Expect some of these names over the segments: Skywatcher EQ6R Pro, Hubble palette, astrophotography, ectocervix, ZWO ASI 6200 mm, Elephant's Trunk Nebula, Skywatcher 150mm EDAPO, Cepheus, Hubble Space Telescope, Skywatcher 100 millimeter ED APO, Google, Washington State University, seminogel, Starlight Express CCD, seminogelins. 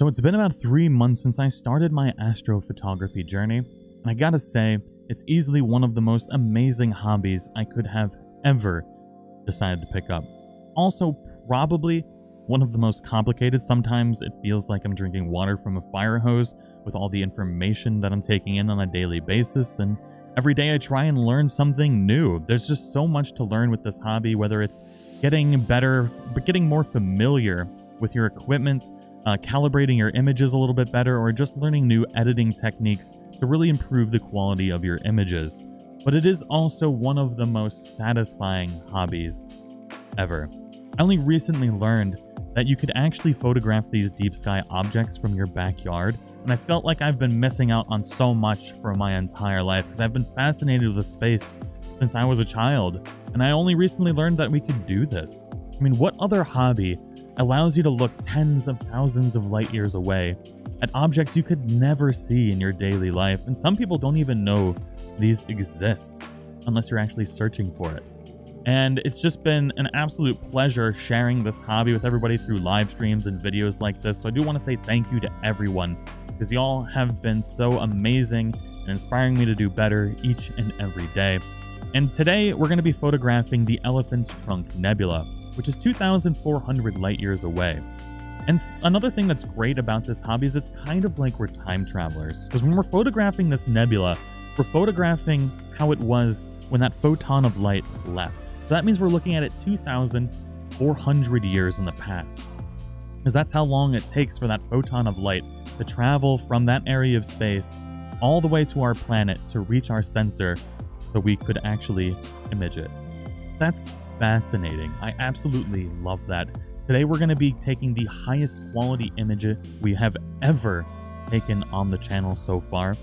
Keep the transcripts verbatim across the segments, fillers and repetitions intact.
So it's been about three months since I started my astrophotography journey, and I gotta say, it's easily one of the most amazing hobbies I could have ever decided to pick up. Also, probably one of the most complicated. Sometimes it feels like I'm drinking water from a fire hose with all the information that I'm taking in on a daily basis, and every day I try and learn something new. There's just so much to learn with this hobby, whether it's getting better, but getting more familiar with your equipment, uh, calibrating your images a little bit better, or just learning new editing techniques to really improve the quality of your images. But it is also one of the most satisfying hobbies ever. I only recently learned that you could actually photograph these deep sky objects from your backyard, and I felt like I've been missing out on so much for my entire life because I've been fascinated with space since I was a child, and I only recently learned that we could do this. I mean, what other hobby allows you to look tens of thousands of light years away at objects you could never see in your daily life, and some people don't even know these exist unless you're actually searching for it? And it's just been an absolute pleasure sharing this hobby with everybody through live streams and videos like this. So I do want to say thank you to everyone, because y'all have been so amazing and inspiring me to do better each and every day. And today we're going to be photographing the Elephant's Trunk Nebula, which is two thousand four hundred light years away. And another thing that's great about this hobby is it's kind of like we're time travelers, because when we're photographing this nebula, we're photographing how it was when that photon of light left. So that means we're looking at it two thousand four hundred years in the past, because that's how long it takes for that photon of light to travel from that area of space all the way to our planet to reach our sensor so we could actually image it. That's fascinating. I absolutely love that. Today we're going to be taking the highest quality image we have ever taken on the channel so far.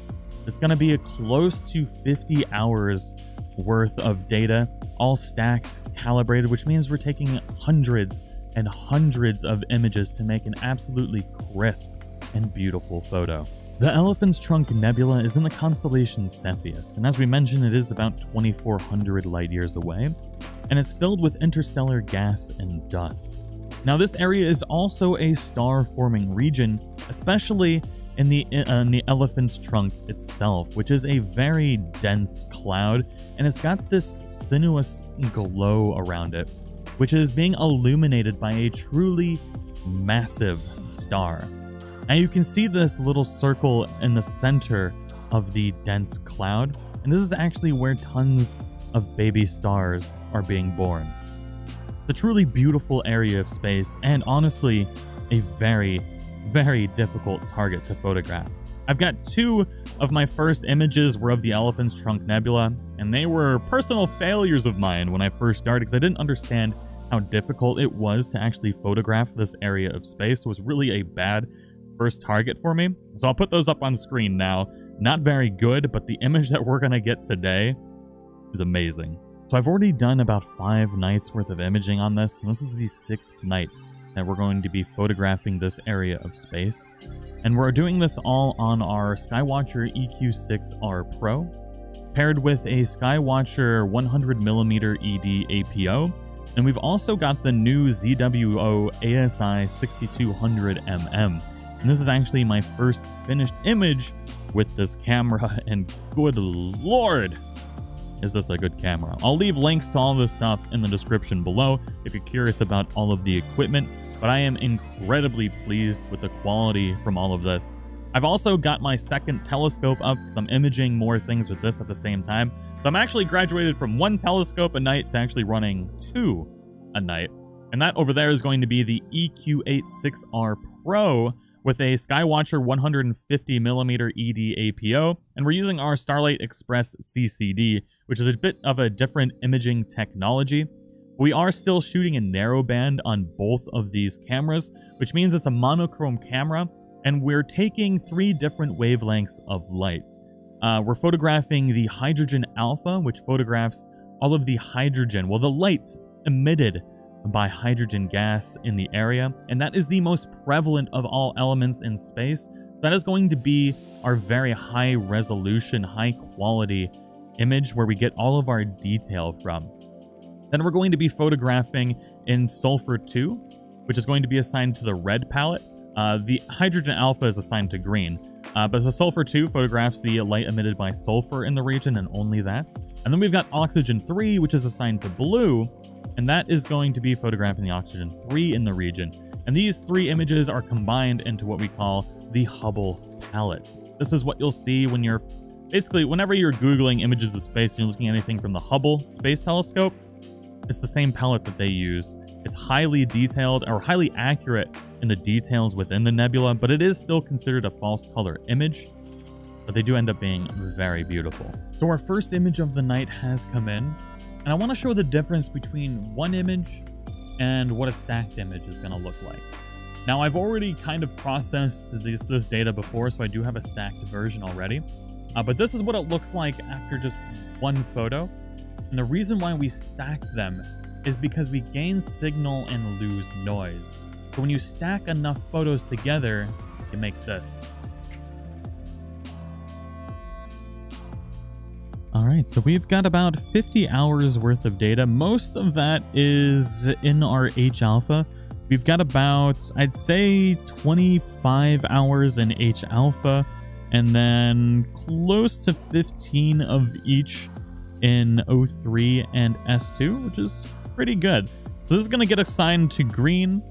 It's going to be a close to fifty hours worth of data, all stacked, calibrated, which means we're taking hundreds and hundreds of images to make an absolutely crisp and beautiful photo. The Elephant's Trunk Nebula is in the constellation Cepheus, and as we mentioned, it is about two thousand four hundred light years away, and it's filled with interstellar gas and dust. Now, this area is also a star-forming region, especially in the, in the elephant's trunk itself, which is a very dense cloud, and it's got this sinuous glow around it, which is being illuminated by a truly massive star. Now you can see this little circle in the center of the dense cloud, and this is actually where tons of baby stars are being born. It's a truly beautiful area of space, and honestly, a very very difficult target to photograph. I've got two of my first images were of the Elephant's Trunk Nebula, and they were personal failures of mine when I first started because I didn't understand how difficult it was to actually photograph this area of space. It was really a bad first target for me. So I'll put those up on screen now. Not very good, but the image that we're going to get today is amazing. So I've already done about five nights worth of imaging on this, and this is the sixth night that we're going to be photographing this area of space. And we're doing this all on our Skywatcher E Q six R Pro, paired with a Skywatcher one hundred millimeter E D A P O. And we've also got the new Z W O A S I sixty-two hundred millimeter. And this is actually my first finished image with this camera. And good lord, is this a good camera? I'll leave links to all this stuff in the description below if you're curious about all of the equipment. But I am incredibly pleased with the quality from all of this. I've also got my second telescope up because I'm imaging more things with this at the same time. So I'm actually graduated from one telescope a night to actually running two a night. And that over there is going to be the E Q eighty-six R Pro with a Skywatcher one hundred fifty millimeter E D A P O. And we're using our Starlight Express C C D, which is a bit of a different imaging technology. We are still shooting in narrowband on both of these cameras, which means it's a monochrome camera, and we're taking three different wavelengths of light. Uh, we're photographing the hydrogen alpha, which photographs all of the hydrogen, well, the light emitted by hydrogen gas in the area, and that is the most prevalent of all elements in space. That is going to be our very high resolution, high quality image where we get all of our detail from. Then we're going to be photographing in sulfur two, which is going to be assigned to the red palette. Uh, the hydrogen alpha is assigned to green, uh, but the sulfur two photographs the light emitted by sulfur in the region and only that. And then we've got oxygen three, which is assigned to blue, and that is going to be photographing the oxygen three in the region. And these three images are combined into what we call the Hubble palette. This is what you'll see when you're basically, whenever you're Googling images of space and you're looking at anything from the Hubble Space Telescope, it's the same palette that they use. It's highly detailed or highly accurate in the details within the nebula, but it is still considered a false color image, but they do end up being very beautiful. So our first image of the night has come in, and I want to show the difference between one image and what a stacked image is going to look like. Now, I've already kind of processed this, this data before, so I do have a stacked version already, uh, but this is what it looks like after just one photo. And the reason why we stack them is because we gain signal and lose noise. So when you stack enough photos together, you make this. All right, so we've got about fifty hours worth of data. Most of that is in our H alpha. We've got about, I'd say, twenty-five hours in H alpha, and then close to fifteen of each in O three and S two, which is pretty good. So this is going to get assigned to green,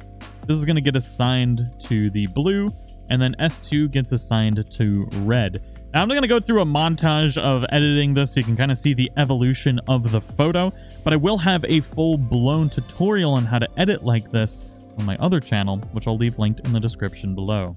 this is going to get assigned to the blue, and then S two gets assigned to red. Now I'm going to go through a montage of editing this so you can kind of see the evolution of the photo, but I will have a full-blown tutorial on how to edit like this on my other channel, which I'll leave linked in the description below.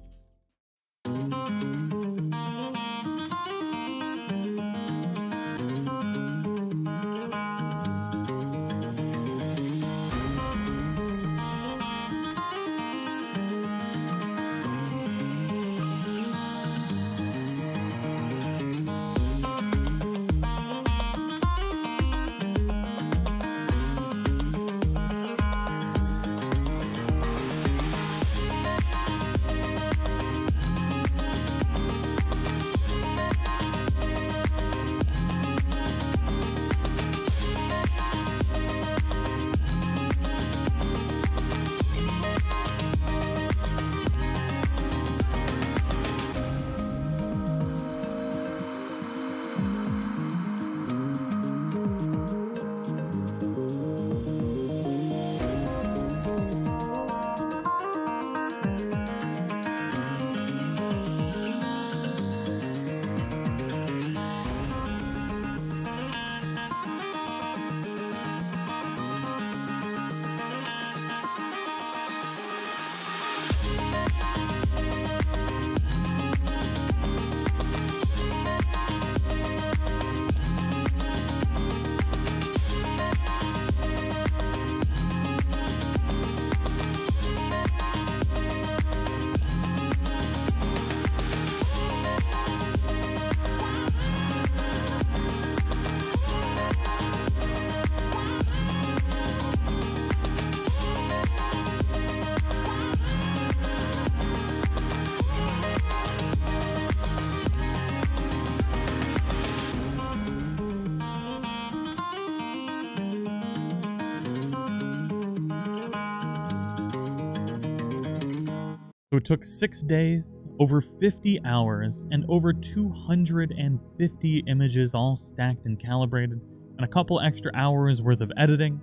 So it took six days, over fifty hours, and over two hundred fifty images all stacked and calibrated, and a couple extra hours worth of editing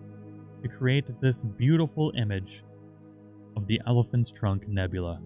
to create this beautiful image of the Elephant's Trunk Nebula.